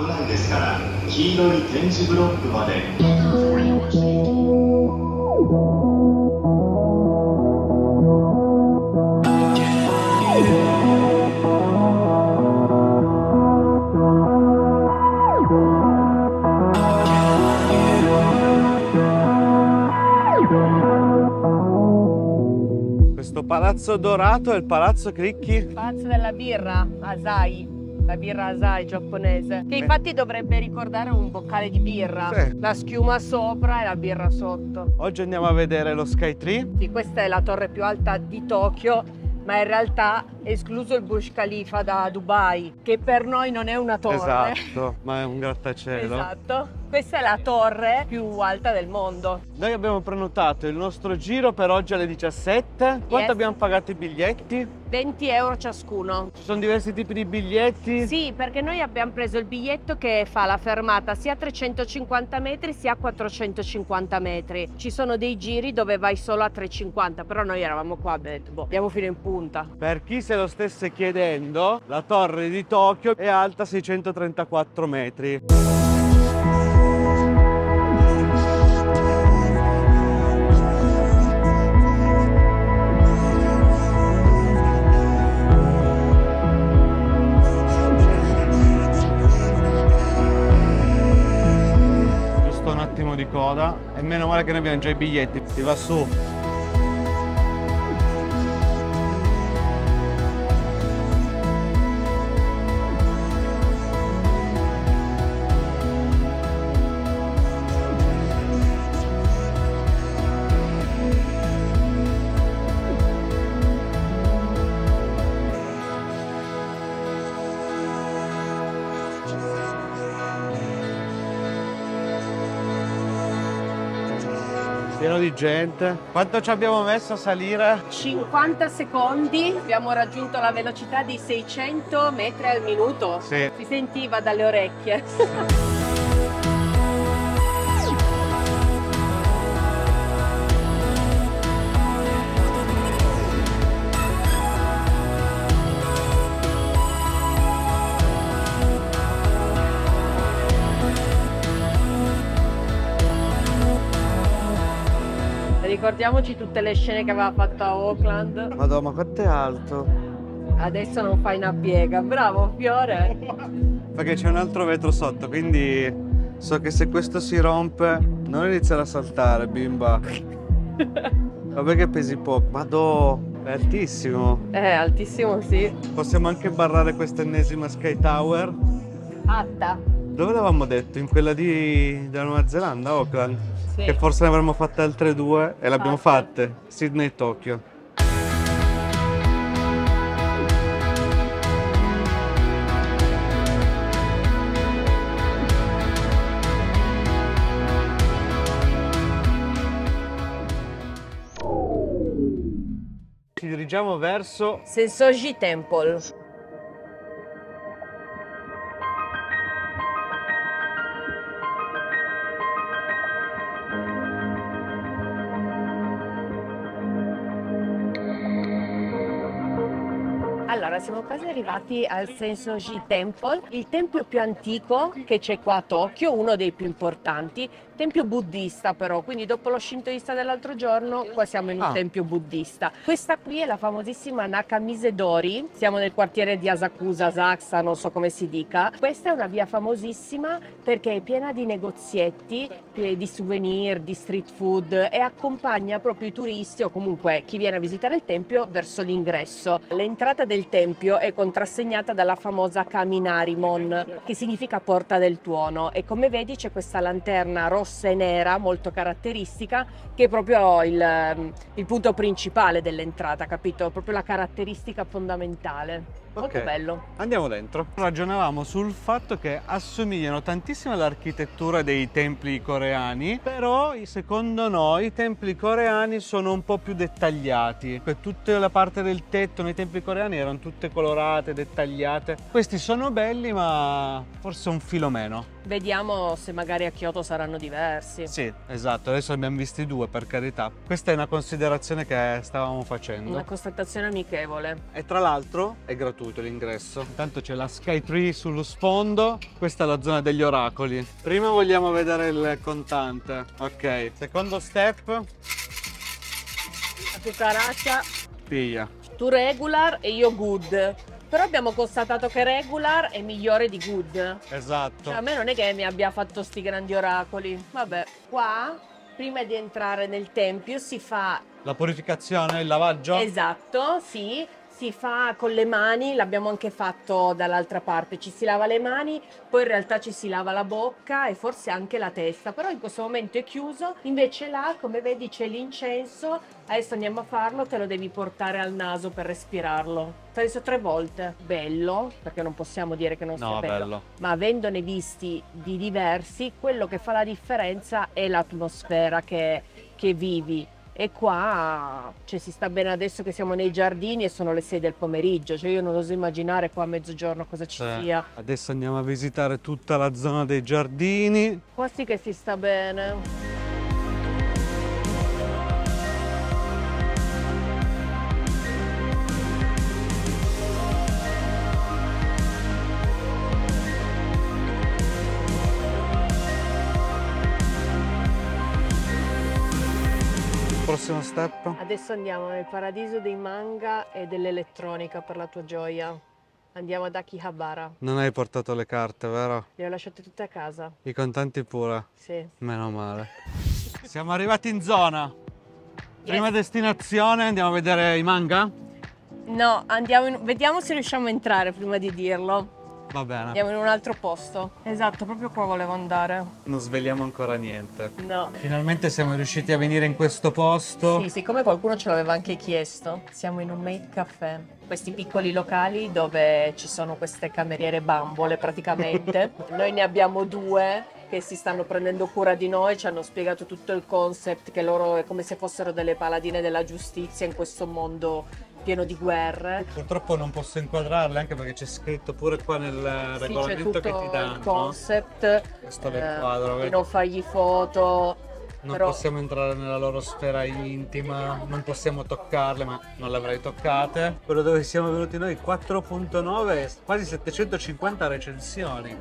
危ないですから黄色い点字ブロックまで。Palazzo dorato è il Palazzo Cricchi? Il palazzo della birra, Asahi, la birra Asahi giapponese, che infatti dovrebbe ricordare un boccale di birra, sì. La schiuma sopra e la birra sotto. Oggi andiamo a vedere lo Skytree. Sì, questa è la torre più alta di Tokyo, ma in realtà escluso il Burj Khalifa da Dubai, che per noi non è una torre. Esatto, ma è un grattacielo. Esatto. Questa è la torre più alta del mondo. Noi abbiamo prenotato il nostro giro per oggi alle 17. Quanto abbiamo pagato i biglietti? 20 euro ciascuno. Ci sono diversi tipi di biglietti? Sì, perché noi abbiamo preso il biglietto che fa la fermata sia a 350 metri sia a 450 metri. Ci sono dei giri dove vai solo a 350, però noi eravamo qua, abbiamo detto, boh, andiamo fino in punta. Per chi se lo stesse chiedendo, la torre di Tokyo è alta 634 metri. Giusto un attimo di coda e meno male che noi abbiamo già i biglietti, si va su. Pieno di gente. Quanto ci abbiamo messo a salire? 50 secondi. Abbiamo raggiunto la velocità di 600 metri al minuto. Sì. Si sentiva dalle orecchie. Ricordiamoci tutte le scene che aveva fatto a Auckland. Madonna, ma quanto è alto! Adesso non fai una piega, bravo Fiore! Perché c'è un altro vetro sotto, quindi so che se questo si rompe non iniziare a saltare, bimba. Vabbè che pesi poco, madò, è altissimo! Altissimo, sì. Possiamo anche barrare questa ennesima Sky Tower. Atta! Dove l'avevamo detto? In quella della Nuova Zelanda, Auckland? Sì. Che forse ne avremmo fatte altre due e le abbiamo fatte, Sydney e Tokyo. Ci dirigiamo verso Sensoji Temple. Allora, siamo quasi arrivati al Sensoji Temple, il tempio più antico che c'è qua a Tokyo, uno dei più importanti, tempio buddista però, quindi dopo lo shintoista dell'altro giorno, qua siamo in un tempio buddista. Questa qui è la famosissima Nakamise Dori, siamo nel quartiere di Asakusa, Asakusa, non so come si dica. Questa è una via famosissima perché è piena di negozietti, di souvenir, di street food e accompagna proprio i turisti o comunque chi viene a visitare il tempio verso l'ingresso. L'entrata del tempio è contrassegnata dalla famosa Kaminarimon, che significa porta del tuono, e come vedi c'è questa lanterna rossa e nera molto caratteristica che è proprio il punto principale dell'entrata, capito? Proprio la caratteristica fondamentale. Molto bello. Andiamo dentro. Ragionavamo sul fatto che assomigliano tantissimo all'architettura dei templi coreani, però secondo noi i templi coreani sono un po' più dettagliati. Tutta la parte del tetto nei templi coreani erano tutte colorate, dettagliate. Questi sono belli, ma forse un filo meno. Vediamo se magari a Kyoto saranno diversi. Sì, esatto, adesso abbiamo visti due, per carità. Questa è una considerazione che stavamo facendo. Una constatazione amichevole. E tra l'altro è gratuito l'ingresso. Intanto c'è la Skytree sullo sfondo, questa è la zona degli oracoli. Prima vogliamo vedere il contante. Ok, secondo step. Cucaraccia. Piglia. Tu regular e io good. Però abbiamo constatato che regular è migliore di good. Esatto. Cioè, a me non è che mi abbia fatto sti grandi oracoli. Vabbè, qua prima di entrare nel tempio si fa la purificazione, il lavaggio. Esatto, sì. Si fa con le mani, l'abbiamo anche fatto dall'altra parte, ci si lava le mani, poi in realtà ci si lava la bocca e forse anche la testa, però in questo momento è chiuso. Invece là, come vedi, c'è l'incenso, adesso andiamo a farlo, te lo devi portare al naso per respirarlo. Penso 3 volte. Bello, perché non possiamo dire che non sia bello. Bello, ma avendone visti di diversi, quello che fa la differenza è l'atmosfera che vivi. E qua cioè, si sta bene adesso che siamo nei giardini e sono le 6 del pomeriggio, cioè io non oso immaginare qua a mezzogiorno cosa ci sia. Adesso andiamo a visitare tutta la zona dei giardini. Qua sì che si sta bene. Prossimo step. Adesso andiamo nel paradiso dei manga e dell'elettronica per la tua gioia. Andiamo ad Akihabara. Non hai portato le carte, vero? Le ho lasciate tutte a casa. I contanti pure? Sì. Meno male. Siamo arrivati in zona. Prima destinazione, andiamo a vedere i manga? No, andiamo vediamo se riusciamo a entrare prima di dirlo. Va bene. Andiamo in un altro posto. Esatto, proprio qua volevo andare. Non sveliamo ancora niente. No. Finalmente siamo riusciti a venire in questo posto. Sì, siccome qualcuno ce l'aveva anche chiesto, siamo in un maid caffè. Questi piccoli locali dove ci sono queste cameriere bambole praticamente. Noi ne abbiamo 2 che si stanno prendendo cura di noi, ci hanno spiegato tutto il concept, che loro è come se fossero delle paladine della giustizia in questo mondo pieno di guerre. Purtroppo non posso inquadrarle, anche perché c'è scritto pure qua nel regolamento che ti danno il concept. Questo è il quadro, non fargli foto. Non possiamo entrare nella loro sfera intima, non possiamo toccarle, ma non le avrei toccate. Quello dove siamo venuti noi, 4.9, quasi 750 recensioni.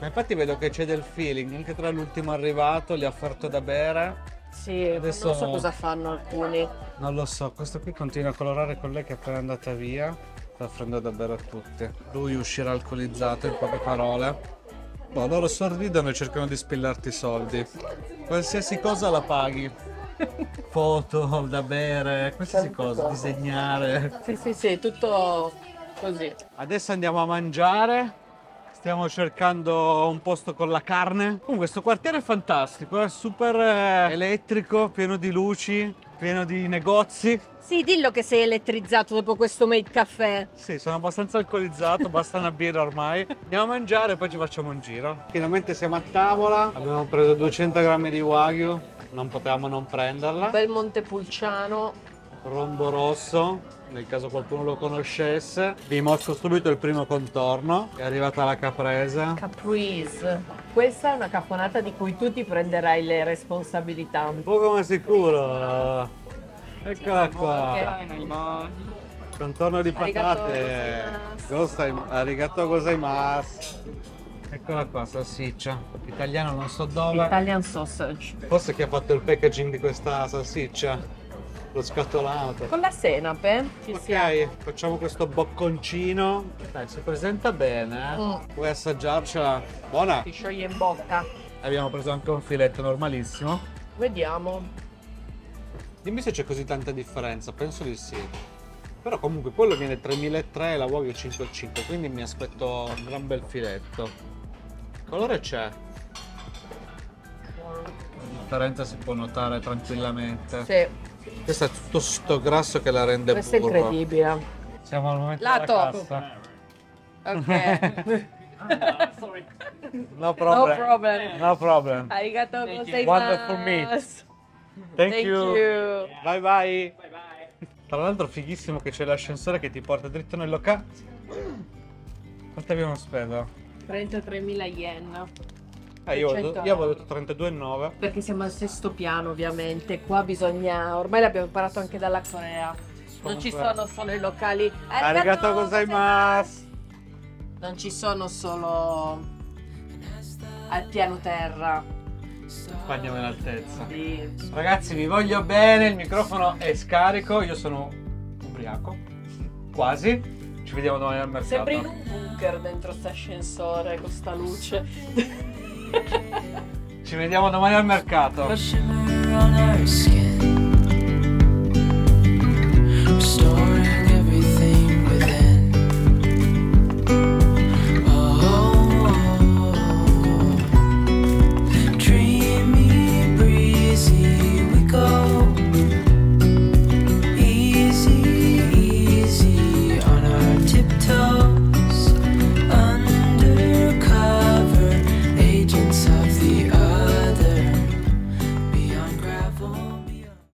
Ma infatti vedo che c'è del feeling, anche tra l'ultimo arrivato, gli ha offerto da bere. Sì, adesso non so cosa fanno alcuni. Non lo so, questo qui continua a colorare con lei che è appena andata via. Sta offrendo da bere a tutti. Lui uscirà alcolizzato, in poche parole. Boh, loro sorridono e cercano di spillarti i soldi. Qualsiasi cosa la paghi. Foto, da bere, qualsiasi cosa, disegnare. Sì, sì, sì, tutto così. Adesso andiamo a mangiare. Stiamo cercando un posto con la carne. Comunque sto quartiere è fantastico, è super elettrico, pieno di luci, pieno di negozi. Sì, dillo che sei elettrizzato dopo questo maid caffè. Sì, sono abbastanza alcolizzato, basta una birra ormai. Andiamo a mangiare e poi ci facciamo un giro. Finalmente siamo a tavola, abbiamo preso 200 grammi di Wagyu, non potevamo non prenderla. Bel Montepulciano. Rombo rosso, nel caso qualcuno lo conoscesse. Vi mostro subito il primo contorno. È arrivata la caprese. Caprese. Questa è una caponata di cui tu ti prenderai le responsabilità. Un po' come sicuro. Eccola qua. Contorno di patate. Arigato gozaimasu. Eccola qua, salsiccia, italiano non so dove. Italian sausage. Forse chi ha fatto il packaging di questa salsiccia? Lo scatolato con la senape ci siamo. Facciamo questo bocconcino. Dai, si presenta bene, Vuoi assaggiarcela? Buona, si scioglie in bocca. Abbiamo preso anche un filetto normalissimo. Vediamo, dimmi se c'è così tanta differenza. Penso di sì, però comunque quello viene 3.300 e la Wagyu 5.500, quindi mi aspetto un gran bel filetto. Il colore c'è, la differenza si può notare tranquillamente. Sì. Questo è tutto sto grasso che la rende burro. Questo è incredibile. Siamo al momento della cassa. Ok. No problem. No problem. No problem. Arigato gozaimasu. Wonderful meat. Thank you. Bye bye. Bye bye. Tra l'altro fighissimo che c'è l'ascensore che ti porta dritto nel locale. Quanto abbiamo speso? 33.000 yen. Io avevo detto 32,9. Perché siamo al sesto piano, ovviamente. Qua bisogna... Ormai l'abbiamo imparato anche dalla Corea. Non ci sono solo i locali. Arigato gozaimasu. Non ci sono solo al piano terra. Andiamo in altezza. Sì. Ragazzi, vi voglio bene. Il microfono è scarico. Io sono ubriaco. Quasi. Ci vediamo domani al mercato. Sembri in un bunker dentro sta ascensore con sta luce. Ci vediamo domani al mercato. Story.